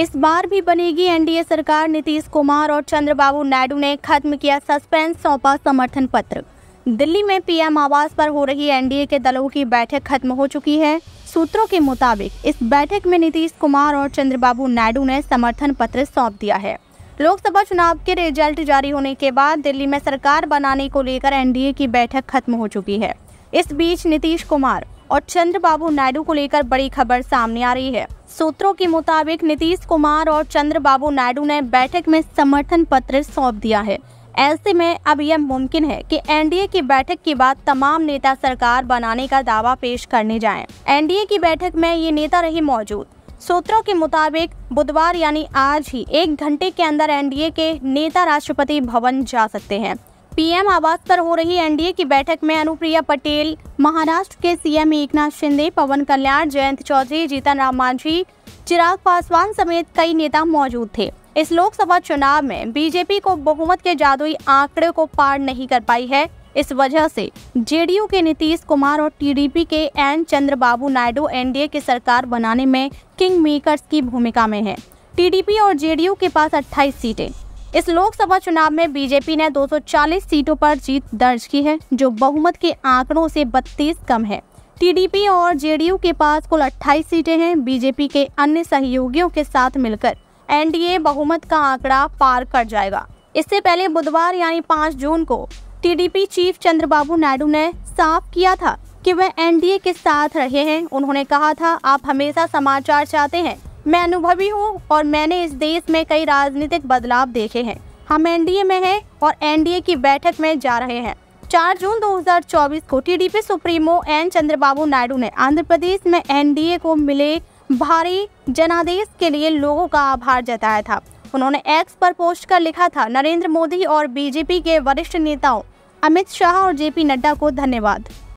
इस बार भी बनेगी एनडीए सरकार, नीतीश कुमार और चंद्रबाबू नायडू ने खत्म किया सस्पेंस, सौंपा समर्थन पत्र। दिल्ली में पीएम आवास पर हो रही एनडीए के दलों की बैठक खत्म हो चुकी है। सूत्रों के मुताबिक इस बैठक में नीतीश कुमार और चंद्रबाबू नायडू ने समर्थन पत्र सौंप दिया है। लोकसभा चुनाव के रिजल्ट जारी होने के बाद दिल्ली में सरकार बनाने को लेकर एनडीए की बैठक खत्म हो चुकी है। इस बीच नीतीश कुमार और चंद्रबाबू नायडू को लेकर बड़ी खबर सामने आ रही है। सूत्रों के मुताबिक नीतीश कुमार और चंद्रबाबू नायडू ने बैठक में समर्थन पत्र सौंप दिया है। ऐसे में अब यह मुमकिन है कि एनडीए की बैठक के बाद तमाम नेता सरकार बनाने का दावा पेश करने जाएं। एनडीए की बैठक में ये नेता रहे मौजूद। सूत्रों के मुताबिक बुधवार यानी आज ही 1 घंटे के अंदर एनडीए के नेता राष्ट्रपति भवन जा सकते हैं। पीएम आवास पर हो रही एनडीए की बैठक में अनुप्रिया पटेल, महाराष्ट्र के सीएम एकनाथ शिंदे, पवन कल्याण, जयंत चौधरी, जीतन राम मांझी, चिराग पासवान समेत कई नेता मौजूद थे। इस लोकसभा चुनाव में बीजेपी को बहुमत के जादुई आंकड़े को पार नहीं कर पाई है। इस वजह से जेडीयू के नीतीश कुमार और टीडीपी के एन चंद्रबाबू नायडू एनडीए की सरकार बनाने में किंग मेकर्स की भूमिका में है। टीडीपी और जेडीयू के पास 28 सीटें। इस लोकसभा चुनाव में बीजेपी ने 240 सीटों पर जीत दर्ज की है, जो बहुमत के आंकड़ों से 32 कम है। टीडीपी और जेडीयू के पास कुल 28 सीटें हैं। बीजेपी के अन्य सहयोगियों के साथ मिलकर एनडीए बहुमत का आंकड़ा पार कर जाएगा। इससे पहले बुधवार यानी 5 जून को टीडीपी चीफ चंद्रबाबू नायडू ने साफ किया था कि वह एनडीए के साथ रहे हैं। उन्होंने कहा था, आप हमेशा समाचार चाहते हैं, मैं अनुभवी हूँ और मैंने इस देश में कई राजनीतिक बदलाव देखे हैं। हम एनडीए में हैं और एनडीए की बैठक में जा रहे हैं। 4 जून 2024 को TDP supremo N Chandrababu Naidu ने आंध्र प्रदेश में एनडीए को मिले भारी जनादेश के लिए लोगों का आभार जताया था। उन्होंने एक्स पर पोस्ट कर लिखा था, नरेंद्र मोदी और बीजेपी के वरिष्ठ नेताओं अमित शाह और जेपी नड्डा को धन्यवाद।